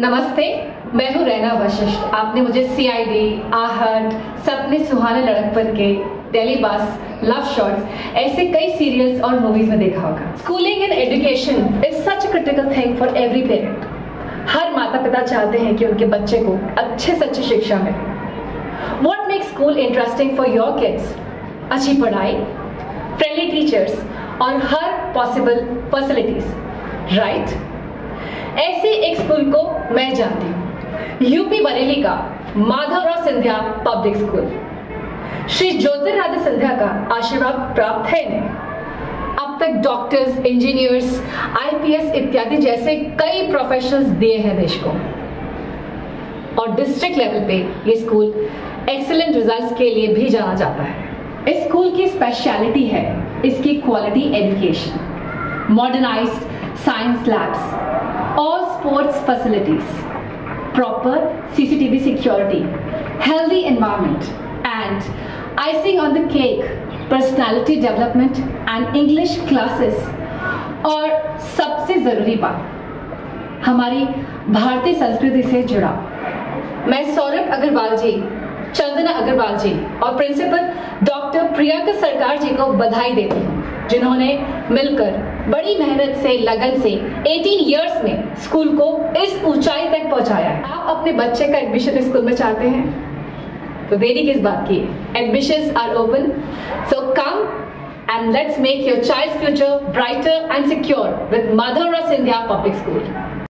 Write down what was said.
नमस्ते, मैं हूँ रैना वशिष्ठ। आपने मुझे CID, आहट, सपने सुहाने लड़क पर के टेलीबास, लव शॉट्स ऐसे कई सीरियल्स और मूवीज में देखा होगा। Schooling and education is such a critical thing for every parent. हर माता पिता चाहते हैं कि उनके बच्चे को अच्छे से अच्छी शिक्षा मिले। What makes school interesting for your kids? अच्छी पढ़ाई, फ्रेंडली टीचर्स और हर पॉसिबल फैसिलिटीज, राइट? ऐसे एक स्कूल को मैं जानती हूँ, यूपी बरेली का माधवराव सिंधिया पब्लिक स्कूल। श्री ज्योतिराज सिंधिया का आशीर्वाद प्राप्त है इन्हें। अब तक डॉक्टर्स, इंजीनियर्स, IPS इत्यादि जैसे कई प्रोफेशनल्स दिए हैं देश को। और डिस्ट्रिक्ट लेवल पे ये स्कूल एक्सीलेंट रिजल्ट्स के लिए भी जाना जाता है। इस स्कूल की स्पेशलिटी है इसकी quality education, modernised science labs, all sports facilities, proper CCTV security, healthy environment and icing on the cake, personality development and English classes. और सबसे जरूरी बात, हमारी भारतीय संस्कृति से जुड़ा। मैं सौरभ अग्रवाल जी, चंदना अग्रवाल जी और प्रिंसिपल डॉक्टर प्रियंका सरकार जी को बधाई देती हूँ, जिन्होंने मिलकर बड़ी मेहनत से, लगन से 18 इयर्स में स्कूल को इस ऊंचाई तक पहुंचाया है। आप अपने बच्चे का एडमिशन स्कूल में चाहते हैं तो देरी किस बात की? Admissions are open, so come and let's make your child's future brighter and secure with Madhavrao Scindia public school.